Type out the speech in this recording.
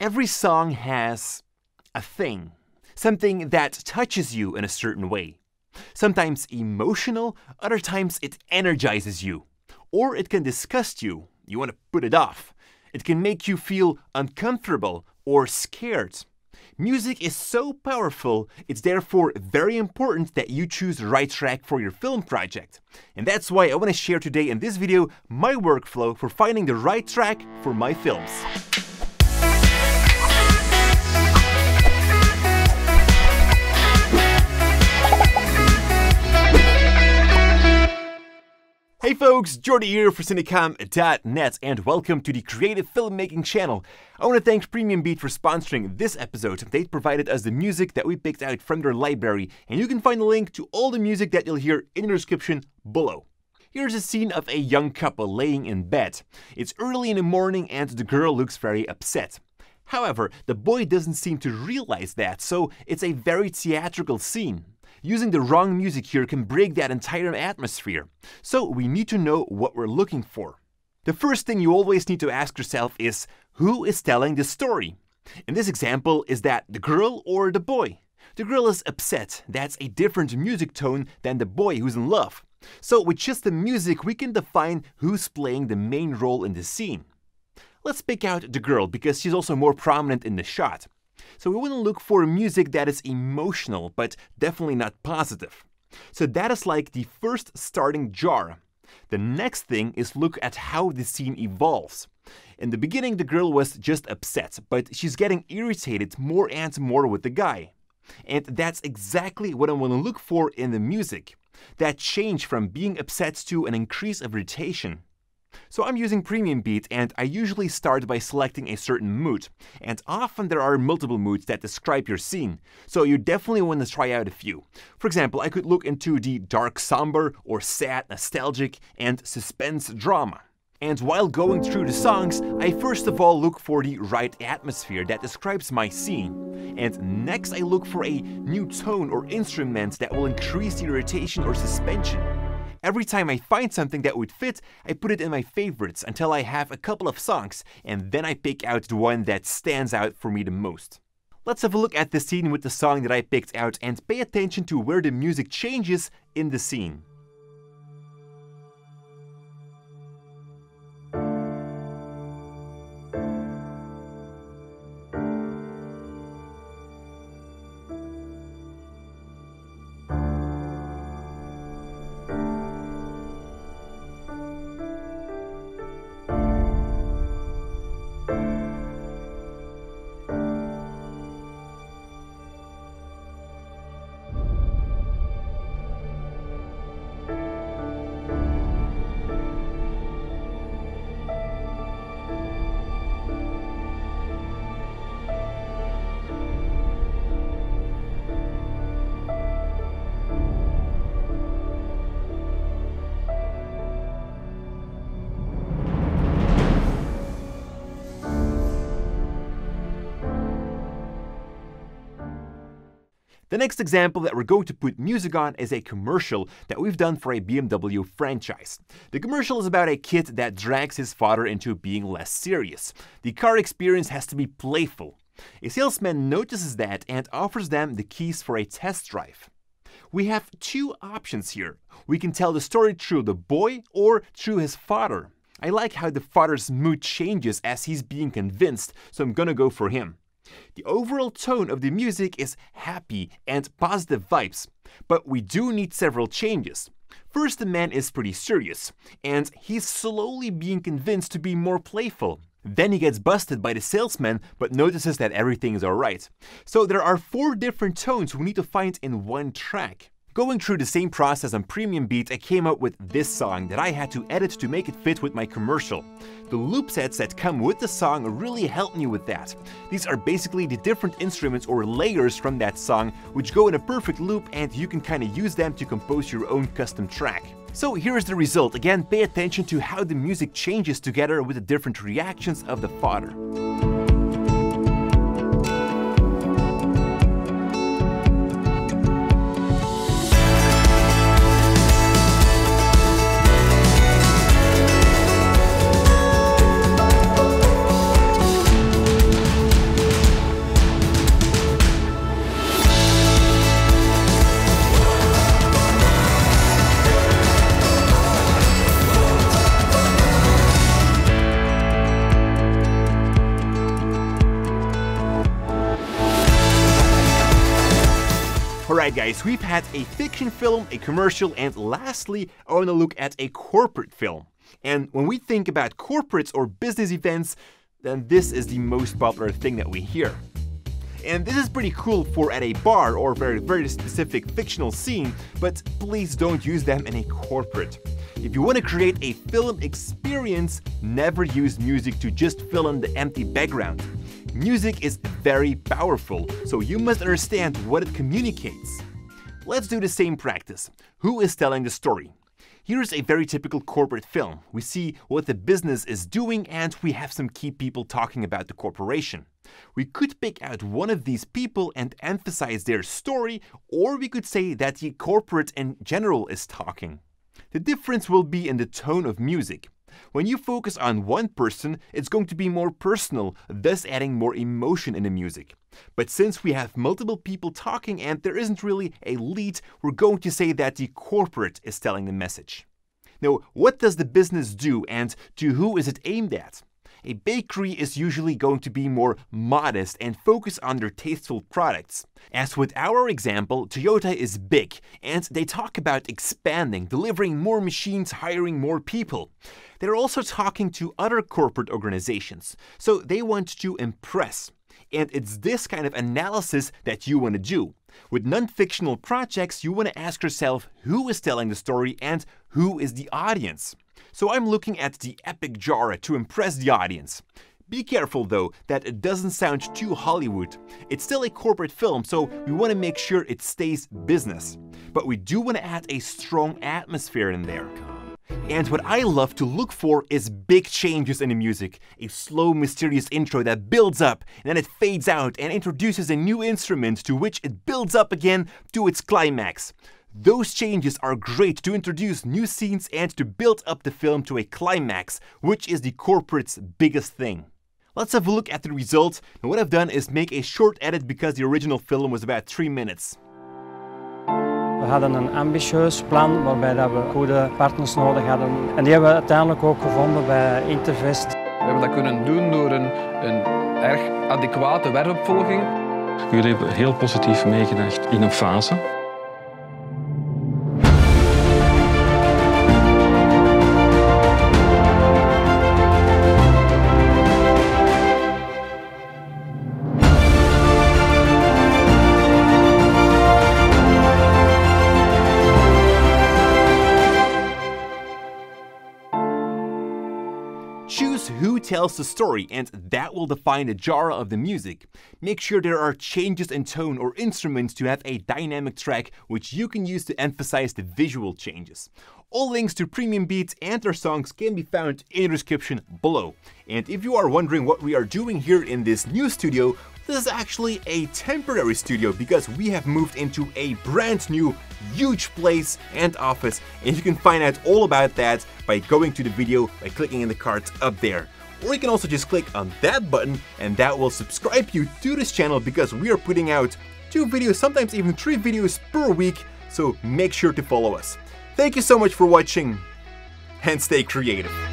Every song has a thing, something that touches you in a certain way. Sometimes emotional, other times it energizes you. Or it can disgust you, you want to put it off. It can make you feel uncomfortable or scared. Music is so powerful, it's therefore very important that you choose the right track for your film project. And that's why I want to share today in this video my workflow for finding the right track for my films. Hey folks, Jordy here for cinecom.net and welcome to the Creative Filmmaking channel. I want to thank Premium Beat for sponsoring this episode. They provided us the music that we picked out from their library, and you can find a link to all the music that you'll hear in the description below. Here's a scene of a young couple laying in bed. It's early in the morning and the girl looks very upset. However, the boy doesn't seem to realize that, so it's a very theatrical scene. Using the wrong music here can break that entire atmosphere. So we need to know what we're looking for. The first thing you always need to ask yourself is, who is telling the story? In this example, is that the girl or the boy? The girl is upset. That's a different music tone than the boy who's in love. So with just the music, we can define who's playing the main role in the scene. Let's pick out the girl because she's also more prominent in the shot. So we want to look for music that is emotional, but definitely not positive. So that is like the first starting jar. The next thing is look at how the scene evolves. In the beginning, the girl was just upset, but she's getting irritated more and more with the guy. And that's exactly what I want to look for in the music. That change from being upset to an increase of irritation. So I'm using Premium Beat and I usually start by selecting a certain mood. And often there are multiple moods that describe your scene, so you definitely want to try out a few. For example, I could look into the dark somber or sad nostalgic and suspense drama. And while going through the songs, I first of all look for the right atmosphere that describes my scene. And next I look for a new tone or instrument that will increase the irritation or suspension. Every time I find something that would fit, I put it in my favorites until I have a couple of songs, and then I pick out the one that stands out for me the most. Let's have a look at the scene with the song that I picked out and pay attention to where the music changes in the scene. The next example that we're going to put music on is a commercial that we've done for a BMW franchise. The commercial is about a kid that drags his father into being less serious. The car experience has to be playful. A salesman notices that and offers them the keys for a test drive. We have two options here. We can tell the story through the boy or through his father. I like how the father's mood changes as he's being convinced, so I'm gonna go for him. The overall tone of the music is happy and positive vibes, but we do need several changes. First, the man is pretty serious, and he's slowly being convinced to be more playful. Then he gets busted by the salesman, but notices that everything is alright. So there are four different tones we need to find in one track. Going through the same process on Premium Beat, I came up with this song that I had to edit to make it fit with my commercial. The loop sets that come with the song really helped me with that. These are basically the different instruments or layers from that song, which go in a perfect loop, and you can kind of use them to compose your own custom track. So here's the result. Again, pay attention to how the music changes together with the different reactions of the father. Alright guys, we've had a fiction film, a commercial, and lastly, I want to look at a corporate film. And when we think about corporates or business events, then this is the most popular thing that we hear. And this is pretty cool for at a bar or very specific fictional scene, but please don't use them in a corporate. If you want to create a film experience, never use music to just fill in the empty background. Music is very powerful, so you must understand what it communicates. Let's do the same practice. Who is telling the story? Here's a very typical corporate film. We see what the business is doing and we have some key people talking about the corporation. We could pick out one of these people and emphasize their story, or we could say that the corporate in general is talking. The difference will be in the tone of music. When you focus on one person, it's going to be more personal, thus adding more emotion in the music. But since we have multiple people talking and there isn't really a lead, we're going to say that the corporate is telling the message. Now, what does the business do and to who is it aimed at? A bakery is usually going to be more modest and focus on their tasteful products. As with our example, Toyota is big and they talk about expanding, delivering more machines, hiring more people. They're also talking to other corporate organizations, so they want to impress. And it's this kind of analysis that you want to do. With non-fictional projects, you want to ask yourself who is telling the story and who is the audience. So I'm looking at the epic genre to impress the audience. Be careful though that it doesn't sound too Hollywood. It's still a corporate film, so we want to make sure it stays business. But we do want to add a strong atmosphere in there. And what I love to look for is big changes in the music. A slow, mysterious intro that builds up, and then it fades out and introduces a new instrument to which it builds up again to its climax. Those changes are great to introduce new scenes and to build up the film to a climax, which is the corporate's biggest thing. Let's have a look at the result. And what I've done is make a short edit because the original film was about 3 minutes. We hadden een ambitieus plan waarbij dat we goede partners nodig hadden. En die hebben we uiteindelijk ook gevonden bij Intervest. We hebben dat kunnen doen door een erg adequate werkopvolging. Jullie hebben heel positief meegedacht in een fase. Choose who tells the story, and that will define the genre of the music. Make sure there are changes in tone or instruments to have a dynamic track, which you can use to emphasize the visual changes. All links to Premium Beat and their songs can be found in the description below. And if you are wondering what we are doing here in this new studio, this is actually a temporary studio because we have moved into a brand new, huge place and office, and you can find out all about that by going to the video, by clicking in the card up there. Or you can also just click on that button and that will subscribe you to this channel because we are putting out 2 videos, sometimes even 3 videos per week, so make sure to follow us. Thank you so much for watching and stay creative.